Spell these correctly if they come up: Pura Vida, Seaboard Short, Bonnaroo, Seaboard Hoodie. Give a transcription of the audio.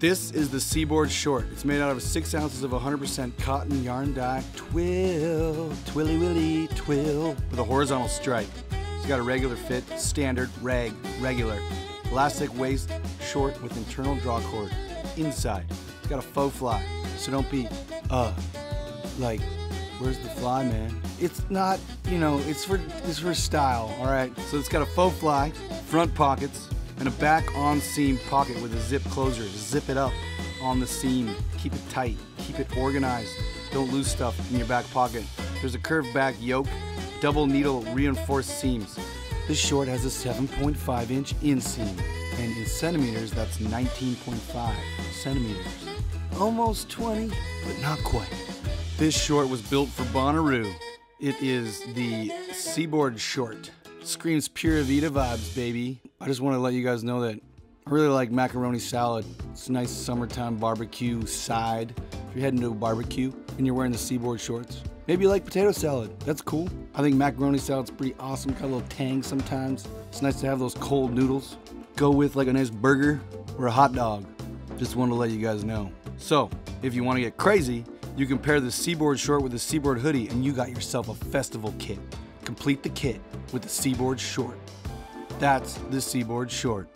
This is the Seaboard Short. It's made out of 6 ounces of 100% cotton yarn dye. Twill, twilly willy, twill, with a horizontal stripe. It's got a regular fit, standard, rag, regular. Elastic waist, short with internal draw cord. Inside, it's got a faux fly, so don't be, like, where's the fly, man? It's not, you know, it's for style, all right? So it's got a faux fly, front pockets, and a back on seam pocket with a zip closer. Zip it up on the seam. Keep it tight, keep it organized. Don't lose stuff in your back pocket. There's a curved back yoke, double needle reinforced seams. This short has a 7.5 inch inseam, and in centimeters, that's 19.5 centimeters. Almost 20, but not quite. This short was built for Bonnaroo. It is the Seaboard Short. Screams Pura Vida vibes, baby. I just want to let you guys know that I really like macaroni salad. It's a nice summertime barbecue side. If you're heading to a barbecue and you're wearing the Seaboard Shorts, maybe you like potato salad. That's cool. I think macaroni salad's pretty awesome. Got a little tang sometimes. It's nice to have those cold noodles. Go with like a nice burger or a hot dog. Just wanted to let you guys know. So, if you want to get crazy, you can pair the Seaboard Short with the Seaboard Hoodie and you got yourself a festival kit. Complete the kit with the Seaboard Short. That's the Seaboard Short.